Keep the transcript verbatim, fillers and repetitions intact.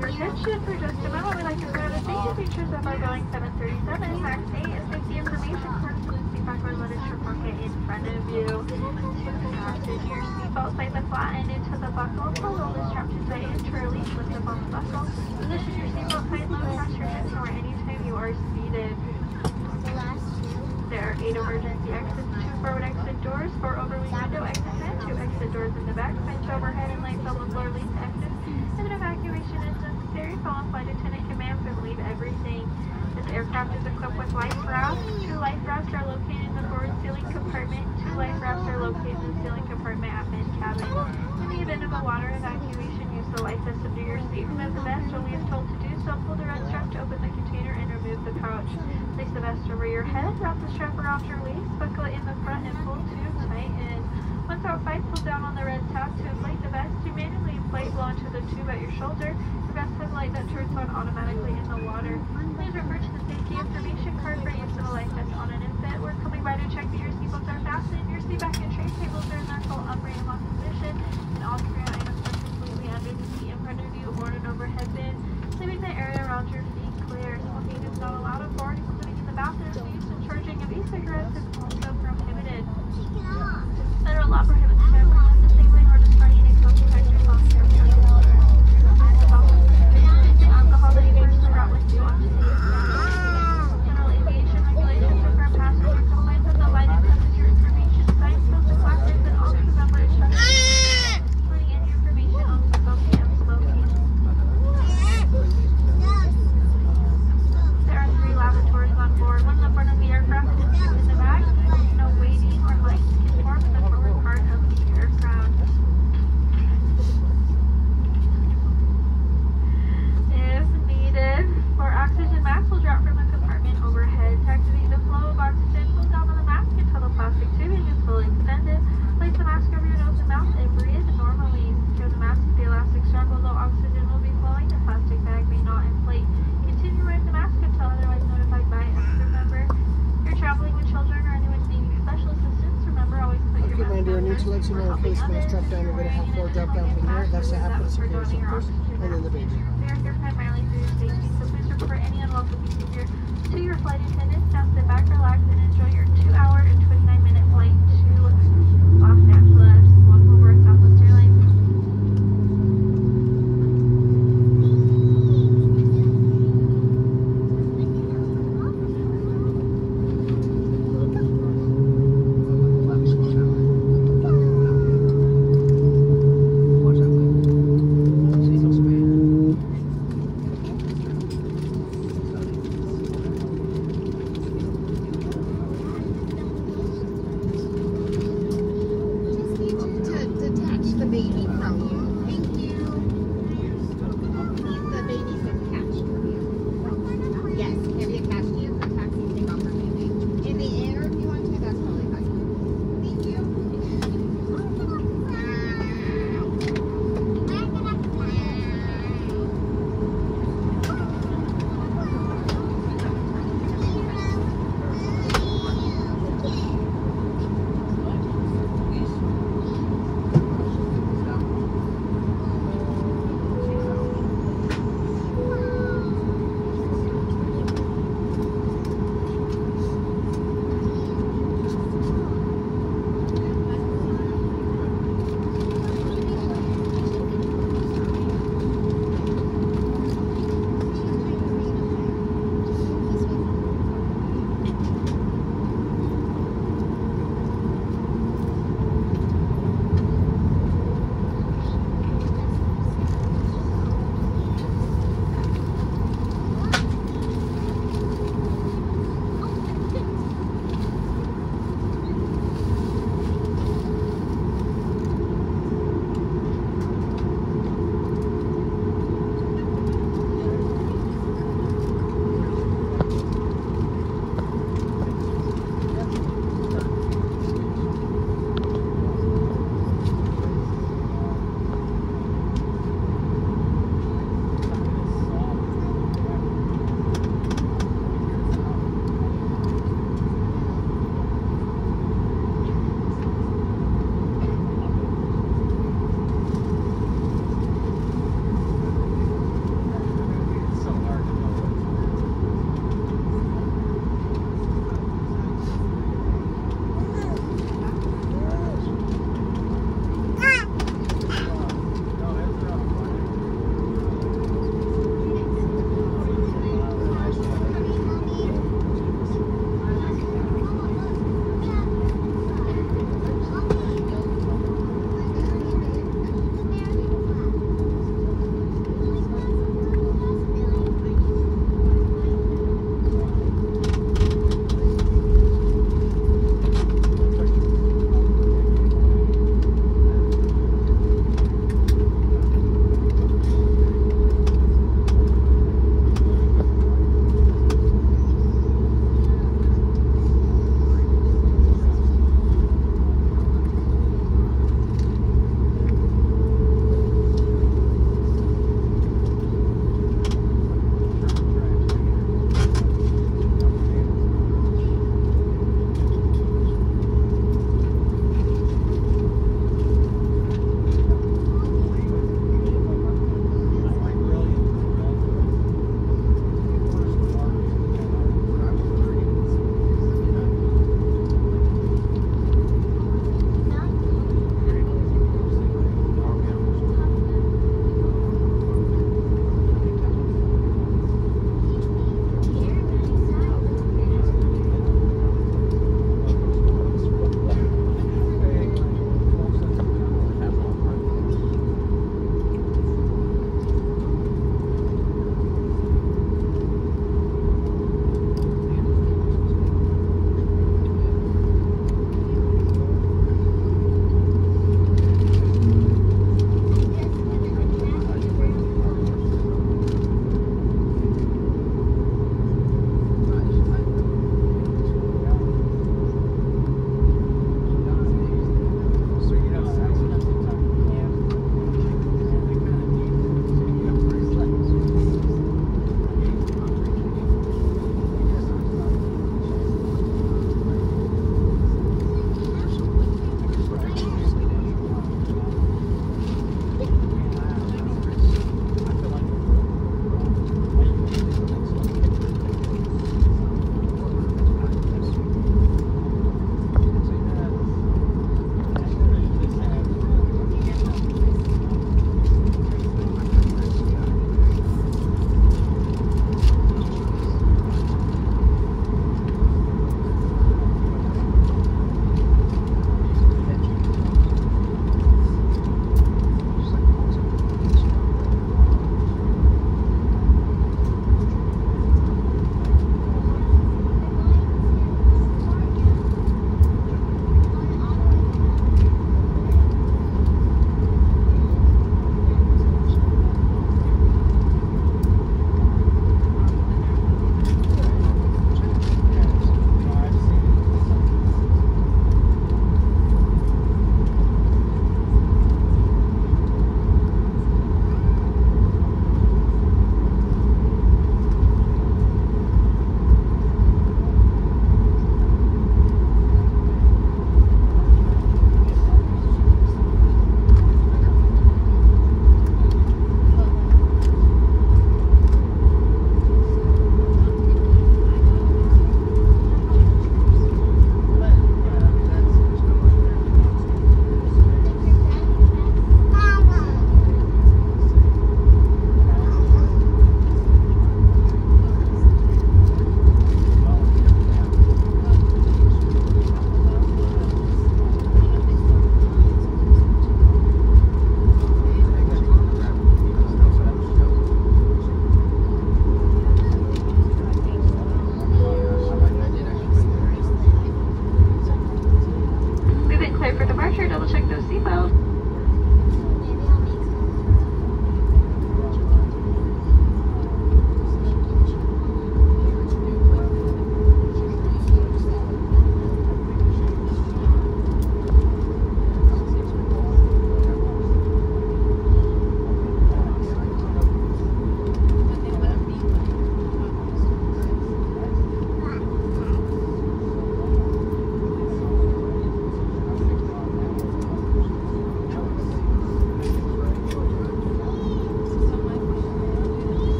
Attention for just a moment, we'd like to go to the safety features of our Boeing seven thirty-seven MAX eight and safety information card. Please be backward loaded your pocket in front of you. Fasten your seatbelt by the flat-end into the buckle. Pull the strap to tight and interlace with the belt buckle. Position your seatbelt tight, low across your hips or anytime you are seated. There are eight emergency exits, two forward exit doors, four overwing window exit men, two exit doors in the back, bench overhead and lights on the floor lead to exit. If an evacuation is necessary, follow flight attendant commands and leave everything. This aircraft is equipped with life rafts. Two life rafts are located in the forward ceiling compartment. Two life rafts are located in the ceiling compartment at mid-cabin. In the event of a water evacuation, use the life system to your seat. Remove the vest only if told to do so. Pull the red strap to open the container and remove the pouch. Place the vest over your head. Wrap the strap around your waist. Buckle it in the front and pull to tighten. Once outside, pull down on the red tab to inflate the vest. You manually inflate blow into the tube at your shoulder. The vest has a light that turns on automatically in the water. Please refer to the safety information card for use of a life vest on an infant. We're coming by to check that your seatbelts are fastened, your seat back and tray tables are in their full upright and locked position, and all three items are completely under the seat in front of you or an overhead bin, leaving the area around your feet clear. Smoking is not allowed aboard, including in the bathroom. The use and charging of e-cigarettes is also prohibited. Federal law prohibits the disabling or destroying any close contact or loss of alcohol that you personally brought with you on today's ground. General aviation regulations require passenger compliance with the light and temperature information signs, filter flashers, and all crew member instructions, including any information on smoking and smoking. There are three lavatories on board, one in the front of the aircraft and two in the back. No waiting or lights can form in the forward part of the aircraft. If needed, for oxygen mask will drop from the compartment overhead. To activate the flow of oxygen, pull down on the mask until the plastic tubing is fully extended. Place the mask over your nose and mouth and breathe normally. Secure the mask with the elastic strap, although oxygen will be flowing, the plastic bag may not inflate. Continue wearing the mask until otherwise notified by a crew member. If you're traveling with children or anyone needing special assistance, remember always put your mask on. Okay, Commander, I need to let you know in case mask drop down, we're going to have four drop down from here. That's the half person here, so first, and then the baby. Primarily for your safety, so please report any unlawful behavior to your flight attendants. Now sit back, relax, and enjoy your two hour and twenty-nine